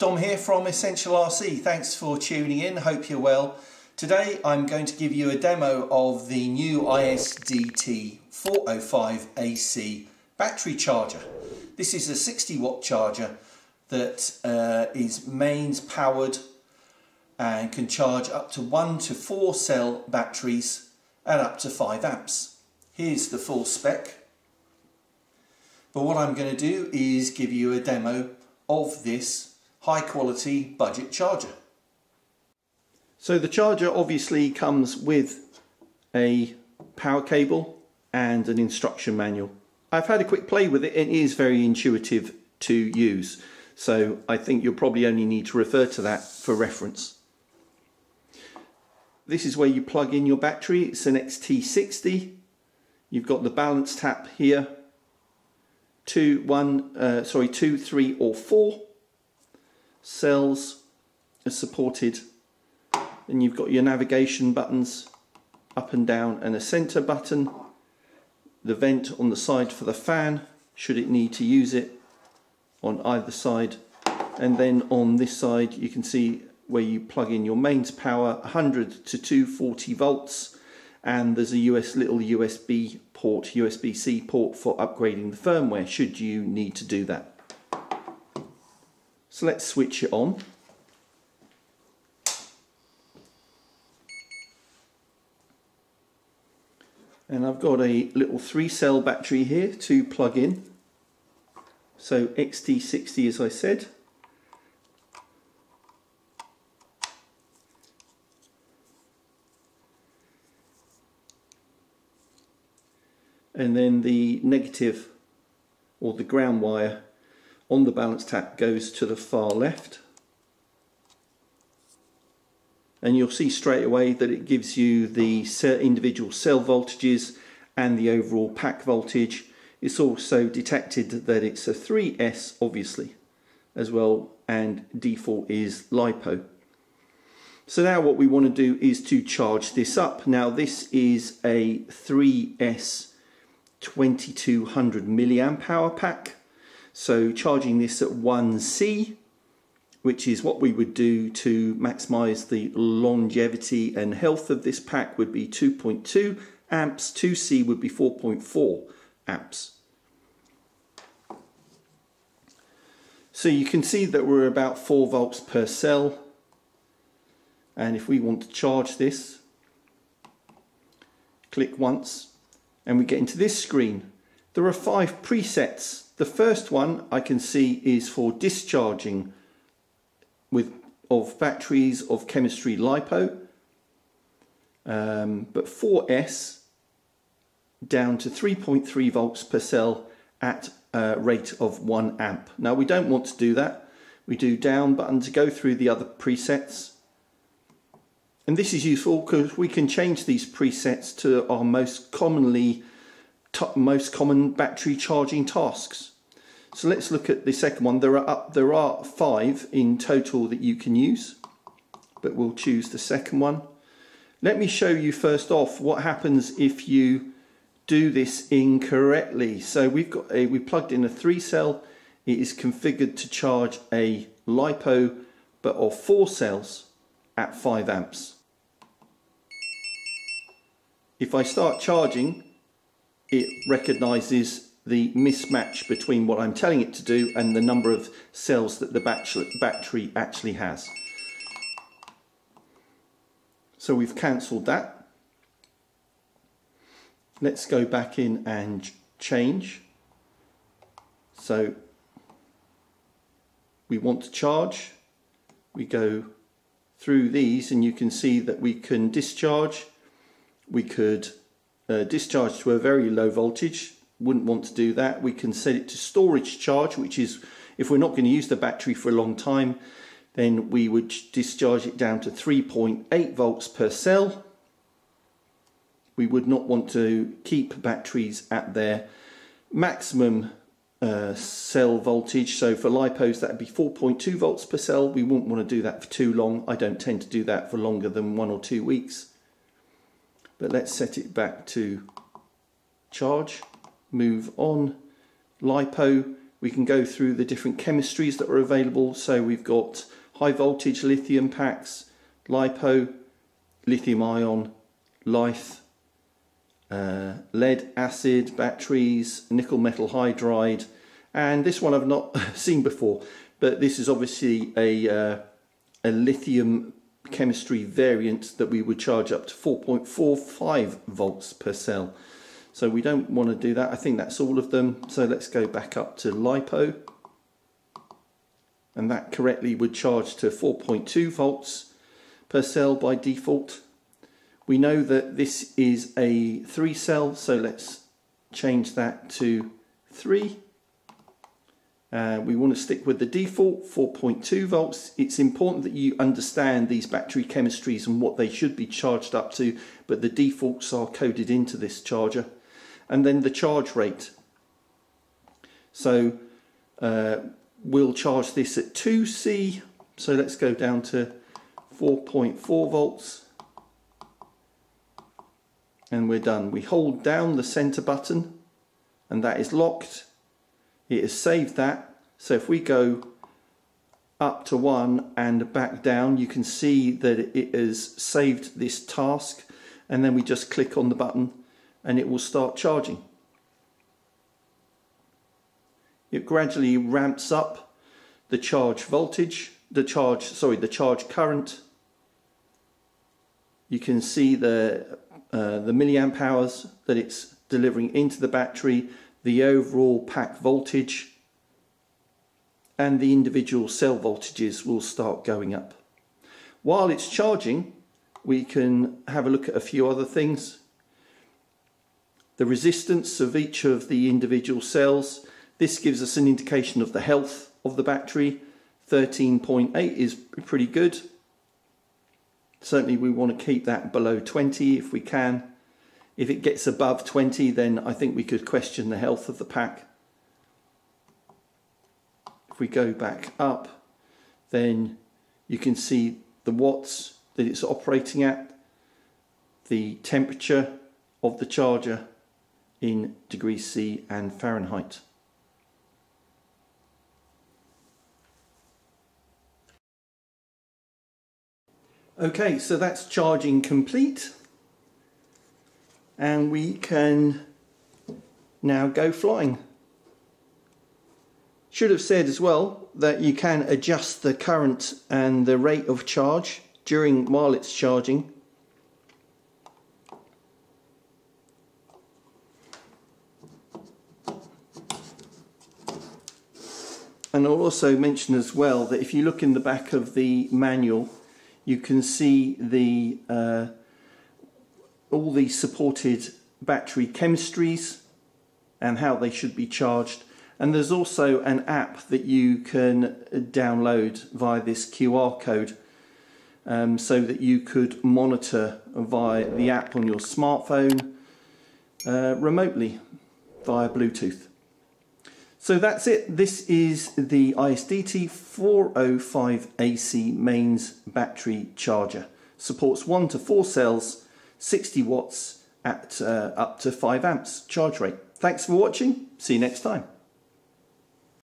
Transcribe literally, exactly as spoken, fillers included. Dom here from Essential R C. Thanks for tuning in, hope you're well. Today I'm going to give you a demo of the new I S D T four oh five A C battery charger. This is a sixty watt charger that uh, is mains powered and can charge up to one to four cell batteries at up to five amps. Here's the full spec. But what I'm going to do is give you a demo of this high quality budget charger. So the charger obviously comes with a power cable and an instruction manual. I've had a quick play with it and it is very intuitive to use. So I think you'll probably only need to refer to that for reference. This is where you plug in your battery. It's an X T sixty. You've got the balance tap here. Two, one, uh, sorry, two, three, or four cells are supported, and you've got your navigation buttons up and down, and a center button, the vent on the side for the fan, should it need to use it, on either side, and then on this side you can see where you plug in your mains power, one hundred to two hundred forty volts. And there's a U S little U S B port, U S B C port for upgrading the firmware should you need to do that. So let's switch it on. And I've got a little three cell battery here to plug in. So X T sixty, as I said. And then the negative, or the ground wire, on the balance tap goes to the far left. And you'll see straight away that it gives you the individual cell voltages and the overall pack voltage. It's also detected that it's a three S, obviously, as well, and default is LiPo. So now what we want to do is to charge this up. Now this is a three S twenty-two hundred milliamp hour pack, so charging this at one C, which is what we would do to maximize the longevity and health of this pack, would be two point two amps, two C would be four point four amps. So you can see that we're about four volts per cell, and if we want to charge this, click once and we get into this screen. There are five presets. The first one I can see is for discharging with of batteries of chemistry LiPo, um, but four S down to three point three volts per cell at a rate of one amp. Now we don't want to do that. We do down button to go through the other presets. And this is useful because we can change these presets to our most commonly most common battery charging tasks. So let's look at the second one. There are up, there are five in total that you can use, but we'll choose the second one. Let me show you first off what happens if you do this incorrectly. So we've got a, we plugged in a three cell. It is configured to charge a LiPo, but of four cells at five amps. If I start charging, it recognises the mismatch between what I'm telling it to do and the number of cells that the battery actually has. So we've cancelled that. Let's go back in and change. So we want to charge. We go through these and you can see that we can discharge. We could Uh, discharge to a very low voltage, wouldn't want to do that. We can set it to storage charge, which is if we're not going to use the battery for a long time, then we would discharge it down to three point eight volts per cell. We would not want to keep batteries at their maximum uh, cell voltage. So for LiPos, that would be four point two volts per cell. We wouldn't want to do that for too long. I don't tend to do that for longer than one or two weeks. But let's set it back to charge, move on, LiPo, We can go through the different chemistries that are available. So we've got high voltage lithium packs, LiPo, lithium ion, lithium, uh, lead acid batteries, nickel metal hydride, and this one I've not seen before, but this is obviously a, uh, a lithium chemistry variant that we would charge up to four point four five volts per cell. So we don't want to do that. I think that's all of them. So let's go back up to LiPo, and that correctly would charge to four point two volts per cell by default. We know that this is a three cell, so let's change that to three. Uh, we want to stick with the default four point two volts. It's important that you understand these battery chemistries and what they should be charged up to, but the defaults are coded into this charger. And then the charge rate. So uh, we'll charge this at two C, so let's go down to four point four volts. And we're done. We hold down the center button and that is locked. It has saved that. So if we go up to one and back down, you can see that it has saved this task, and then we just click on the button and it will start charging. It gradually ramps up the charge voltage, the charge, sorry, the charge current. You can see the Uh, the milliamp hours that it's delivering into the battery, the overall pack voltage, and the individual cell voltages will start going up. While it's charging, we can have a look at a few other things. The resistance of each of the individual cells. This gives us an indication of the health of the battery. thirteen point eight is pretty good. Certainly we want to keep that below twenty if we can. If it gets above twenty, then I think we could question the health of the pack. If we go back up, then you can see the watts that it's operating at, the temperature of the charger in degrees C and Fahrenheit. Okay, so that's charging complete, and we can now go flying. Should have said as well that you can adjust the current and the rate of charge during while it's charging. And I'll also mention as well that if you look in the back of the manual, you can see the uh, all the supported battery chemistries and how they should be charged, and there's also an app that you can download via this Q R code, um, so that you could monitor via the app on your smartphone uh, remotely via Bluetooth. So that's it. This is the I S D T four oh five A C mains battery charger. Supports one to four cells, sixty watts at uh, up to five amps charge rate. Thanks for watching. See you next time.